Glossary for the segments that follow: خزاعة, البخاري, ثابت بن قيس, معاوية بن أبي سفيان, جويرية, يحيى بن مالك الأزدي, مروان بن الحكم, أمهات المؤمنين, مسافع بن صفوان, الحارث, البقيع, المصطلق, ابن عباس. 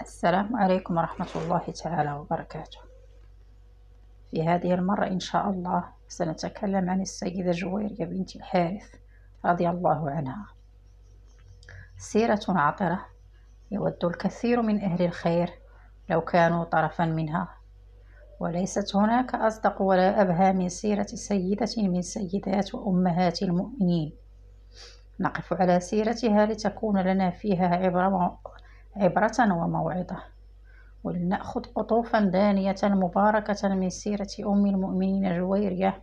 السلام عليكم ورحمة الله تعالى وبركاته. في هذه المرة إن شاء الله سنتكلم عن السيدة جويرية بنت الحارث رضي الله عنها. سيرة عطرة يود الكثير من أهل الخير لو كانوا طرفا منها، وليست هناك أصدق ولا أبهى من سيرة سيدة من سيدات وأمهات المؤمنين. نقف على سيرتها لتكون لنا فيها عبرة وموعظة، ولنأخذ قطوفا دانية مباركة من سيرة أم المؤمنين جويرية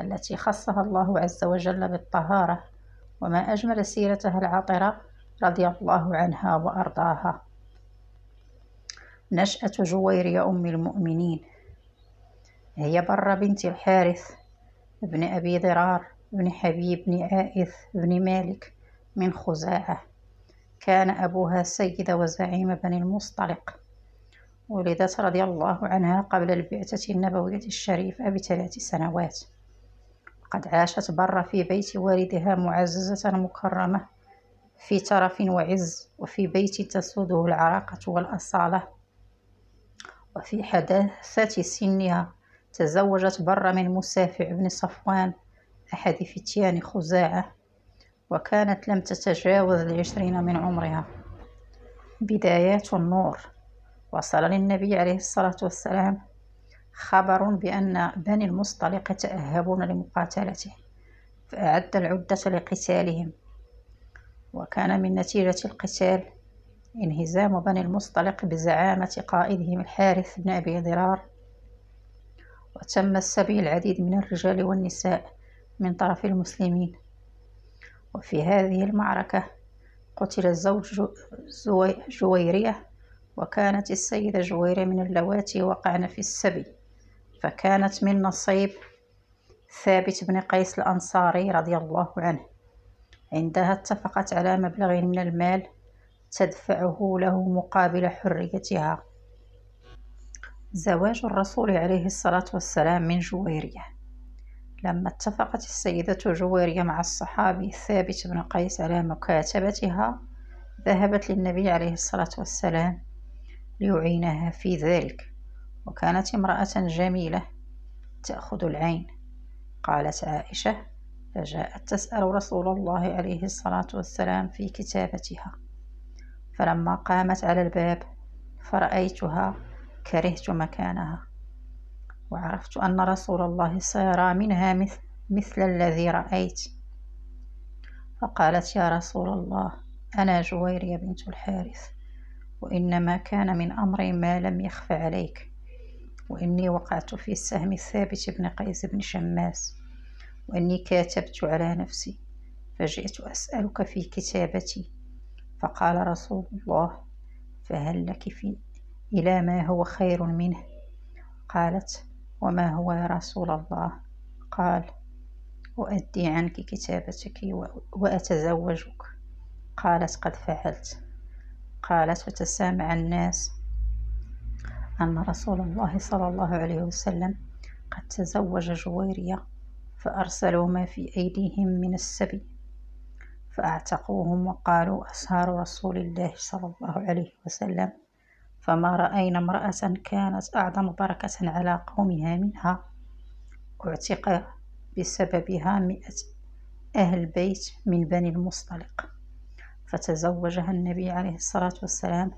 التي خصها الله عز وجل بالطهارة، وما أجمل سيرتها العطرة رضي الله عنها وأرضاها. نشأة جويرية أم المؤمنين: هي بر بنت الحارث بن أبي ضرار بن حبيب بن عائث بن مالك من خزاعة، كان أبوها سيد وزعيم بني المصطلق. ولدت رضي الله عنها قبل البعثة النبوية الشريفة ب3 سنوات، قد عاشت برا في بيت والدها معززة مكرمة في ترف وعز، وفي بيت تسوده العراقة والأصالة. وفي حداثة سنها تزوجت برا من مسافع بن صفوان أحد فتيان خزاعة، وكانت لم تتجاوز ال20 من عمرها. بدايات النور: وصل للنبي عليه الصلاة والسلام خبر بأن بني المصطلق يتأهبون لمقاتلته، فأعد العدة لقتالهم. وكان من نتيجة القتال انهزام بني المصطلق بزعامة قائدهم الحارث بن أبي ضرار، وتم السبي العديد من الرجال والنساء من طرف المسلمين. وفي هذه المعركة قتل الزوج جويرية، وكانت السيدة جويرية من اللواتي وقعن في السبي، فكانت من نصيب ثابت بن قيس الأنصاري رضي الله عنه. عندها اتفقت على مبلغ من المال تدفعه له مقابل حريتها: زواج الرسول عليه الصلاة والسلام من جويرية. لما اتفقت السيدة جويرية مع الصحابي ثابت بن قيس على مكاتبتها، ذهبت للنبي عليه الصلاة والسلام ليعينها في ذلك، وكانت امرأة جميلة تأخذ العين. قالت عائشة: فجاءت تسأل رسول الله عليه الصلاة والسلام في كتابتها، فلما قامت على الباب فرأيتها كرهت مكانها، وعرفت أن رسول الله سيرى منها مثل الذي رأيت. فقالت: يا رسول الله، أنا جويرية بنت الحارث، وإنما كان من أمري ما لم يخف عليك، وإني وقعت في السهم الثابت بن قيس بن شماس، وإني كاتبت على نفسي، فجئت أسألك في كتابتي. فقال رسول الله: فهل لك إلى ما هو خير منه؟ قالت: وما هو يا رسول الله؟ قال: أؤدي عنك كتابتك وأتزوجك. قالت: قد فعلت. قالت: فتسامع الناس أن رسول الله صلى الله عليه وسلم قد تزوج جويرية، فأرسلوا ما في أيديهم من السبي فأعتقوهم، وقالوا: أسهار رسول الله صلى الله عليه وسلم، فما رأينا امرأة كانت أعظم بركة على قومها منها. اعتق بسببها 100 أهل بيت من بني المصطلق، فتزوجها النبي عليه الصلاة والسلام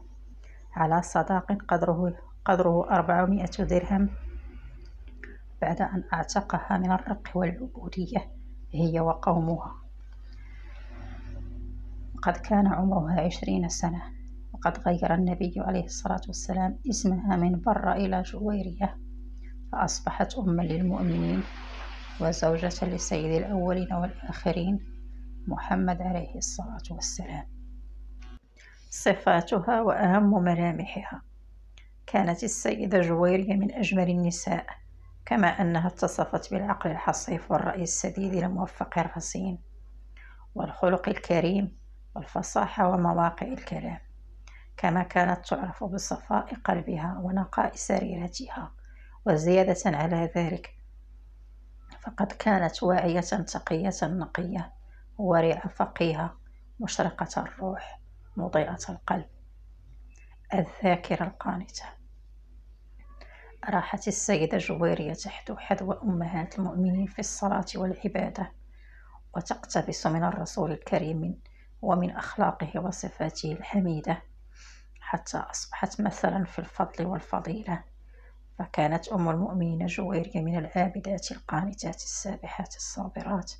على صداق قدره 400 درهم، بعد أن أعتقها من الرق والعبودية هي وقومها. وقد كان عمرها 20 سنة، وقد غير النبي عليه الصلاة والسلام اسمها من بر إلى جويرية، فأصبحت أما للمؤمنين وزوجة لسيد الأولين والآخرين محمد عليه الصلاة والسلام. صفاتها وأهم ملامحها: كانت السيدة جويرية من أجمل النساء، كما أنها اتصفت بالعقل الحصيف والرأي السديد الموفق الرصين، والخلق الكريم، والفصاحة ومواقع الكلام. كما كانت تعرف بصفاء قلبها ونقاء سريرتها، وزيادة على ذلك فقد كانت واعية تقية نقية، ورعة فقيهة، مشرقة الروح، مضيئة القلب. الذاكرة القانتة. راحت السيدة جويرية تحت حذو أمهات المؤمنين في الصلاة والعبادة، وتقتبس من الرسول الكريم ومن أخلاقه وصفاته الحميدة، حتى أصبحت مثلا في الفضل والفضيلة. فكانت أم المؤمنين جويرية من العابدات القانتات السابحات الصابرات،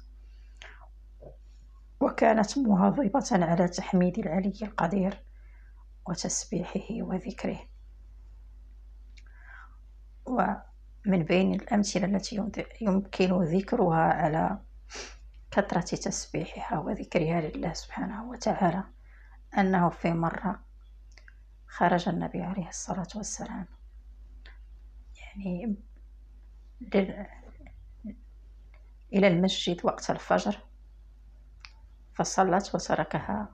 وكانت مواظبة على تحميد العلي القدير وتسبيحه وذكره. ومن بين الأمثلة التي يمكن ذكرها على كثرة تسبيحها وذكرها لله سبحانه وتعالى، أنه في مرة خرج النبي عليه الصلاة والسلام يعني إلى المسجد وقت الفجر، فصلت وتركها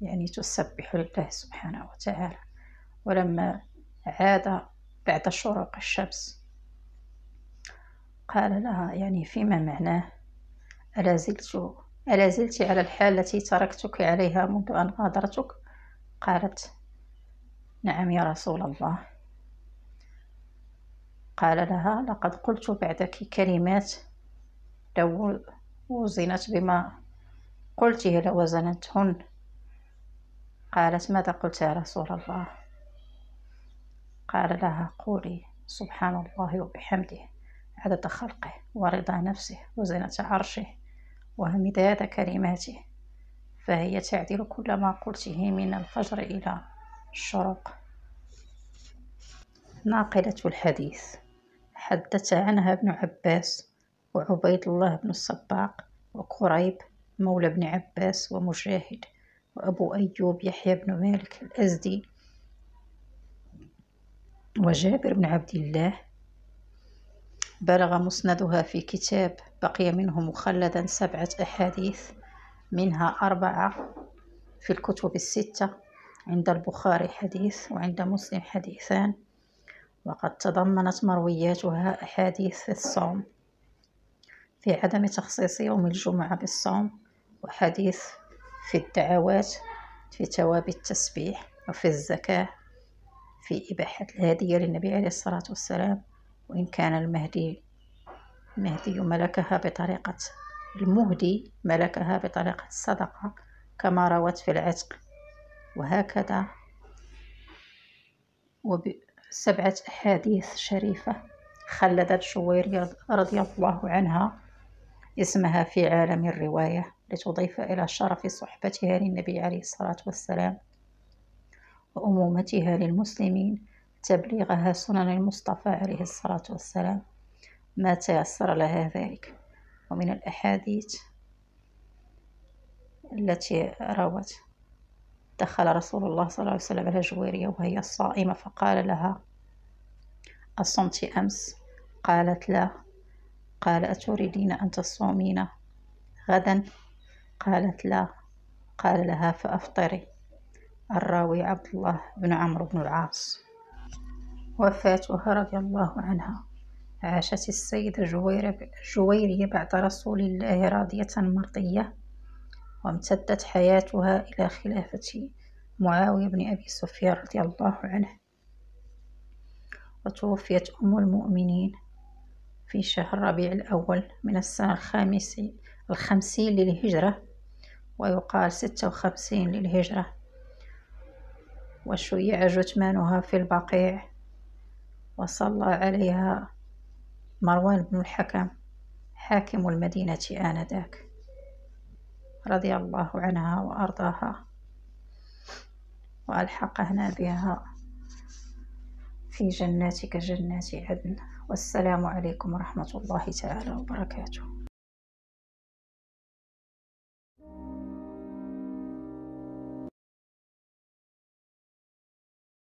يعني تسبح لله سبحانه وتعالى. ولما عاد بعد شروق الشمس قال لها يعني فيما معناه: ألا زلت على الحال التي تركتك عليها منذ أن غادرتك؟ قالت: نعم يا رسول الله. قال لها: لقد قلت بعدك كلمات لو وزنت بما قلته لوزنتهن. قالت: ماذا قلت يا رسول الله؟ قال لها: قولي سبحان الله وبحمده عدد خلقه ورضا نفسه وزنة عرشه ومداد كلماته، فهي تعدل كل ما قلته من الفجر إلى الشروق. ناقلة الحديث: حدث عنها ابن عباس وعبيد الله بن الصباق وقريب مولى ابن عباس ومجاهد وأبو أيوب يحيى بن مالك الأزدي وجابر بن عبد الله. بلغ مسندها في كتاب بقي منه مخلدا 7 أحاديث، منها 4 في الكتب الستة، عند البخاري حديث وعند مسلم حديثان. وقد تضمنت مروياتها أحاديث في الصوم، في عدم تخصيص يوم الجمعة بالصوم، وحديث في الدعوات، في توابع التسبيح، وفي الزكاة، في إباحة الهدية للنبي عليه الصلاة والسلام، وإن كان المهدي ملكها بطريقة المهدي ملكها بطريقة الصدقة كما روت في العتق، وهكذا. و7 أحاديث شريفة خلدت جويرية رضي الله عنها اسمها في عالم الرواية، لتضيف إلى شرف صحبتها للنبي عليه الصلاة والسلام وأمومتها للمسلمين، تبليغها سنن المصطفى عليه الصلاة والسلام ما تيسر لها ذلك. ومن الأحاديث التي روت: دخل رسول الله صلى الله عليه وسلم على جويرية وهي صائمة فقال لها: أصمت أمس؟ قالت: لا. قال: أتريدين أن تصومين غدا؟ قالت: لا. قال لها: فأفطري. الراوي عبد الله بن عمرو بن العاص. وفاتها رضي الله عنها: عاشت السيدة جويرية بعد رسول الله راضية مرضية، وامتدت حياتها إلى خلافة معاوية بن أبي سفيان رضي الله عنه. وتوفيت أم المؤمنين في شهر ربيع الأول من السنة 50 للهجرة، ويقال 56 للهجرة. وشيع جثمانها في البقيع، وصلى عليها مروان بن الحكم حاكم المدينة آنذاك رضي الله عنها وأرضاها، وألحقنا بها في جناتك جنات عدن. والسلام عليكم ورحمة الله تعالى وبركاته.